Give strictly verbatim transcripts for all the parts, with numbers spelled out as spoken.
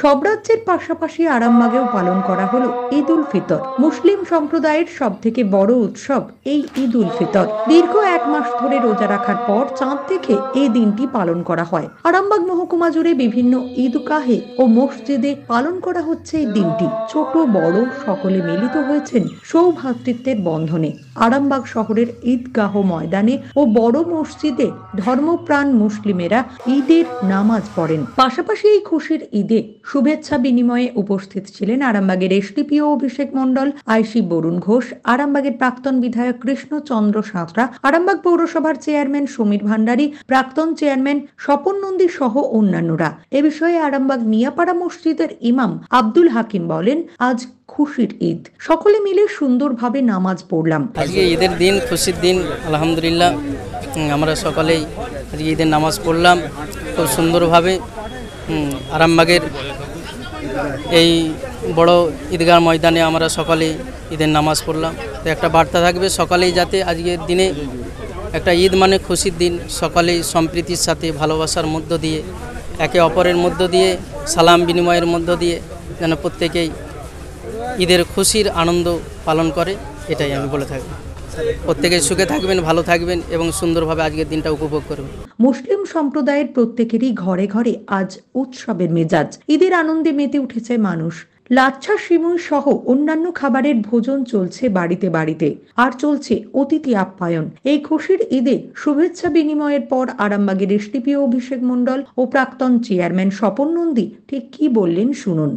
সব রাজ্যের পাশাপাশি আরামবাগেও পালন করা হলো ঈদ উল ফিতর। মুসলিম সম্প্রদায়ের সব থেকে বড় উৎসব এই ঈদ উল ফিতর। দীর্ঘ এক মাস ধরে রোজা রাখার পর চাঁদ দেখে এই দিনটি পালন করা হয়। আরামবাগ মহকুমা জুড়ে বিভিন্ন ঈদগাহে ও মসজিদে পালন করা হচ্ছে এই দিনটি। ছোট বড় সকলে মিলিত হয়েছেন সৌভ্রাতৃত্বের বন্ধনে। আরামবাগ শহরের ঈদগাহ ময়দানে ও বড় মসজিদে ধর্মপ্রাণ মুসলিমেরা ঈদের নামাজ পড়েন। পাশাপাশি এই খুশির ঈদে শুভেচ্ছা বিনিময়ে উপস্থিত ছিলেন আরামবাগের এসডিপিও অভিষেক মন্ডল, আইসি বরুণ ঘোষ, আরামবাগের প্রাক্তন বিধায়ক কৃষ্ণ চন্দ্র শাস্ত্রা, আরামবাগ পৌরসভার চেয়ারম্যান সুমিত ভান্ডারী, প্রাক্তন চেয়ারম্যান স্বপন নন্দী সহ অন্যান্যরা। এ বিষয়ে আরামবাগ মিয়াপাড়া মসজিদের ইমাম আব্দুল হাকিম বলেন, আজ খুশির ঈদ, সকলে মিলে সুন্দরভাবে নামাজ পড়লাম। আজকে ঈদের দিন, খুশির দিন, আলহামদুলিল্লাহ আমরা সকলেই আজকে ঈদের নামাজ পড়লাম খুব সুন্দরভাবে। আরামবাগের এই বড় ঈদগাহ ময়দানে আমরা সকলেই ঈদের নামাজ পড়লাম। তো একটা বার্তা থাকবে সকলেই যাতে আজকের দিনে একটা ঈদ মানে খুশির দিন, সকলেই সম্প্রীতির সাথে ভালোবাসার মধ্য দিয়ে, একে অপরের মধ্য দিয়ে, সালাম বিনিময়ের মধ্য দিয়ে যেন প্রত্যেকেই ঈদের খুশির আনন্দ পালন করে, এটাই আমি বলে থাকি। প্রত্যেকে সুখে থাকবেন, ভালো থাকবেন এবং সুন্দরভাবে আজকের দিনটা উপভোগ করবেন। মুসলিম সম্প্রদায়ের প্রত্যেকেরই ঘরে ঘরে আজ উৎসবের মেজাজ। ঈদের আনন্দে মেতে উঠেছে মানুষ। লাচ্ছা, সিমুই সহ অন্যান্য খাবারের ভোজন চলছে বাড়িতে বাড়িতে, আর চলছে অতিথি আপ্যায়ন। এই খুশির ঈদে শুভেচ্ছা বিনিময়ের পর আরামবাগের এসডিপিও অভিষেক মন্ডল ও প্রাক্তন চেয়ারম্যান স্বপন নন্দী ঠিক কি বললেন শুনুন।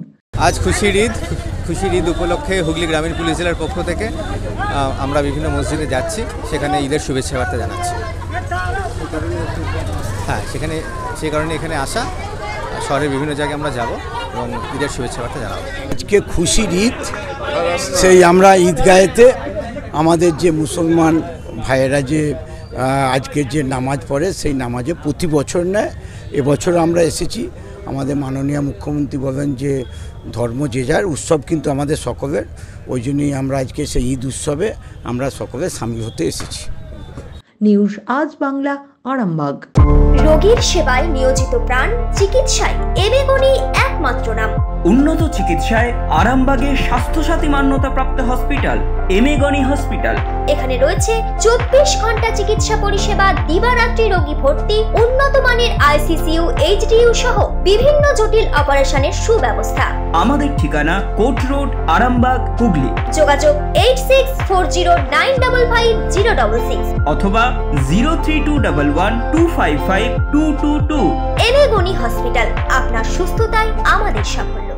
আজ খুশির ঈদ। খুশির ঈদ উপলক্ষে হুগলি গ্রামীণ পুলিশ জেলার পক্ষ থেকে আমরা বিভিন্ন মসজিদে যাচ্ছি, সেখানে ঈদের শুভেচ্ছা বার্তা জানাচ্ছি। হ্যাঁ, সেখানে সে কারণে এখানে আসা, শহরের বিভিন্ন জায়গায় আমরা যাব এবং ঈদের শুভেচ্ছা বার্তা জানাবো। আজকে খুশির ঈদ, সেই আমরা ঈদগাহেতে আমাদের যে মুসলমান ভাইয়েরা যে আজকে যে নামাজ পড়ে, সেই নামাজে প্রতি বছর নেয়, এবছর আমরা এসেছি। আমাদের মাননীয় মুখ্যমন্ত্রী বলেন যে ধর্ম যে যার, উৎসব কিন্তু আমাদের সকলের, ওই জন্যই আমরা আজকে সেই ঈদ উৎসবে আমরা সকলে সামিল হতে এসেছি। নিউজ আজ বাংলা, আরামবাগ। রোগীর সেবায় নিয়োজিত প্রাণ চিকিৎসায় এবেগুনি একমাত্র নাম। উন্নত চিকিৎসায় আরামবাগের স্বাস্থ্যসাথী মান্যতাপ্রাপ্ত হসপিটাল এমেগনি হসপিটাল। এখানে রয়েছে চব্বিশ ঘন্টা চিকিৎসা পরিষেবা, দিবারাত্রি রোগী ভর্তি, উন্নত মানের আইসিসিউ, এইচডিইউ সহ বিভিন্ন জটিল অপারেশনের সুব্যবস্থা। আমাদের ঠিকানা কোট রোড, আরামবাগ, হুগলি। যোগাযোগ eight six four zero nine double five zero double six অথবা zero three two double one two five five two two two. এমেগনি হসপিটাল, আপনার সুস্থতাই আমাদের সাফল্য।